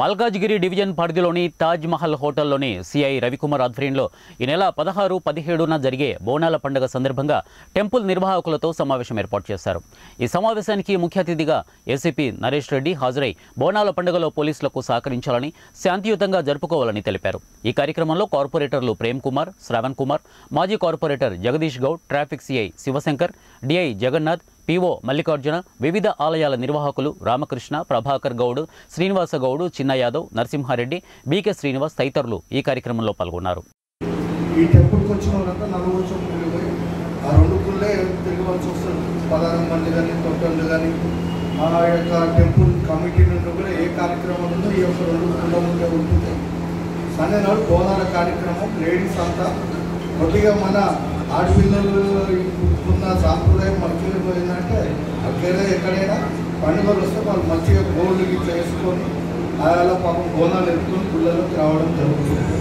Malkajgiri division పరిధిలోని తాజ్ మహల్ హోటల్లోని CI Ravikumar ఆధ్వర్యంలో ఈ నెల 16, 17న జరిగే బోనాల పండుగ సందర్భంగా టెంపుల్ నిర్వాహకులతో సమావేశం ఏర్పాటు చేశారు। ఈ సమావేశానికి ముఖ్య అతిథిగా ఏసీపీ నరేష్ రెడ్డి హాజరై బోనాల పండుగలో పోలీసులకు సహకరించాలని, శాంతియుతంగా జరుపుకోవాలని తెలిపారు। ఈ కార్యక్రమంలో కార్పొరేటర్లు ప్రేమ్ కుమార్, శ్రవణ్ కుమార్, మాజీ corporator Jagadish Goud, traffic CI Shivashankar, DI Jagannath, PO Mallikarjun, विविध आलयाल निर्वाहकुलु रामकृष्ण, प्रभाकर गौड़, श्रीनिवास गौड़, चिन्न यादव, नरसिंहारेड्डी, बीके श्रीनिवास तैतरुलु ई कार्यक्रमंलो पाल्गोन्नारु। ई टेंपल कोचिनोल्लंता 40 మంది ఆ రెండు కుల్లే తెలుగువాల్సి వస్తారు। 16 మంది గాని టోటల్ గాని ఆ యొక్క టెంపుల్ కమిటీ నుండి కూడా ఏ కార్యక్రమం ఉందో ఈ యొక్క రెండు కుల్ల ముందే ఉంటుంది। సన్ననాల్ బోనాల కార్యక్రమం లేడీస్ అంతా కొద్దిగా మన ఆడపిల్లలు ఉన్న సాంప్రదాయం మర్చిపోయి పోయిందంటే అక్కడే ఎక్కడైనా పండుగలు వస్తే వాళ్ళు మంచిగా గోళ్ళు ఇట్లా వేసుకొని అలా పాపం బోనాలు ఎత్తుకొని పిల్లలకు రావడం జరుగుతుంది।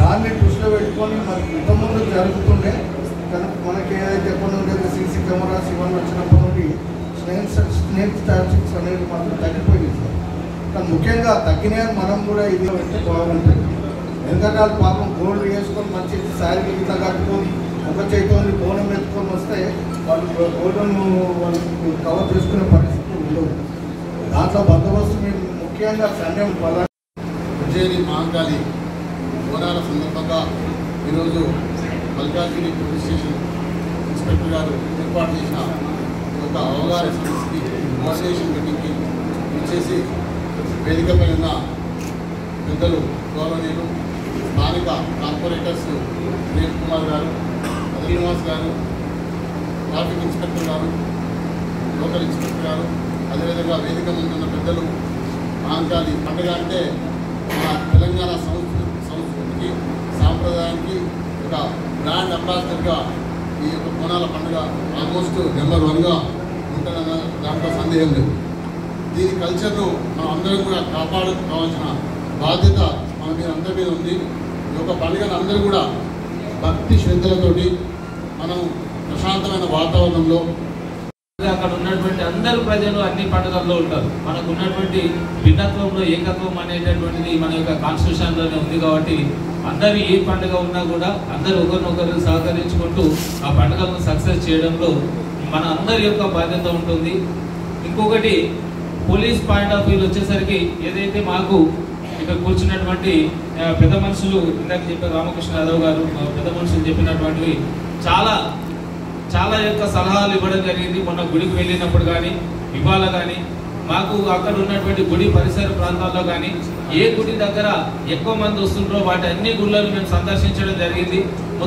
దాన్ని దృష్టిలో పెట్టుకొని మనకి ఇంతకుముందు జరుగుతుండే కనుక మనకి ఏదైతే ఎప్పటి నుండి సీసీ కెమెరాస్ ఇవన్నీ వచ్చినప్పటి నుండి స్నేక్ టాక్టిక్స్ అనేది మాత్రం తగ్గిపోయింది సార్। కానీ ముఖ్యంగా తగ్గిన మనం కూడా ఇది పెట్టి బాగుంటుంది। ఎంతకాలం పాపం గోళ్ళు వేసుకొని మంచి శారీ ఇట్లా కట్టుకొని ఒక చేతిని బోనం ఎత్తుకొని వస్తే వాళ్ళు గోడను వాళ్ళకు కవర్ చేసుకునే పరిస్థితి ఉండదు। దాంట్లో బందోబస్తు మేము ముఖ్యంగా సండే ఉజ్జయిని మహంకాళి బోనాల సందర్భంగా ఈరోజు మల్కాజగిరి పోలీస్ స్టేషన్ ఇన్స్పెక్టర్ గారు ఏర్పాటు చేసిన ఒక అవగాహన సదస్సుకి కోఆర్డినేషన్ మీటింగ్కి ఇచ్చేసి వేదికపై ఉన్న పెద్దలు గౌరవనీయులు స్థానిక కార్పొరేటర్స్ ప్రేమ్ కుమార్ గారు, శ్రీనివాస్ గారు, ట్రాఫిక్ ఇన్స్పెక్టర్ గారు, లోకల్ ఇన్స్పెక్టర్ గారు, అదేవిధంగా వేదిక ముందున్న పెద్దలు, మహంకాళి పండుగ అంటే మన తెలంగాణ సంస్కృతికి సాంప్రదాయానికి ఒక బ్రాండ్ అంబాసిడర్గా ఈ యొక్క బోనాల పండుగ ఆల్మోస్ట్ నెంబర్ 1గా ఉంటుందన్న దాంట్లో సందేహం లేదు। దీని కల్చర్ను మనం అందరం కూడా కాపాడుకోవాల్సిన బాధ్యత మన మీద అందరి మీద ఉంది। ఈ యొక్క పండుగను అందరూ కూడా భక్తి శ్రద్ధలతోటి మనం ప్రశాంతమైన వాతావరణంలో అక్కడ ఉన్నటువంటి అందరు ప్రజలు అన్ని పండుగల్లో ఉంటారు। మనకు ఉన్నటువంటి భిన్నత్వంలో ఏకత్వం అనేటటువంటిది మన యొక్క కాన్స్టిట్యూషన్లోనే ఉంది కాబట్టి అందరూ ఏ పండుగ ఉన్నా కూడా అందరూ ఒకరినొకరు సహకరించుకుంటూ ఆ పండుగలను సక్సెస్ చేయడంలో మన అందరి యొక్క బాధ్యత ఉంటుంది। ఇంకొకటి పోలీస్ పాయింట్ ఆఫ్ వ్యూలు వచ్చేసరికి ఏదైతే మాకు ఇక్కడ కూర్చున్నటువంటి పెద్ద మనుషులు ఇందాక చెప్పిన రామకృష్ణ యాదవ్ గారు పెద్ద మనుషులు చెప్పినటువంటివి చాలా చాలా యొక్క సలహాలు ఇవ్వడం జరిగింది। మొన్న గుడికి వెళ్ళినప్పుడు కానీ ఇవాళ కానీ మాకు అక్కడ ఉన్నటువంటి గుడి పరిసర ప్రాంతాల్లో కానీ ఏ గుడి దగ్గర ఎక్కువ మంది వస్తుంటారో వాటి అన్ని గుళ్ళను మేము సందర్శించడం జరిగింది।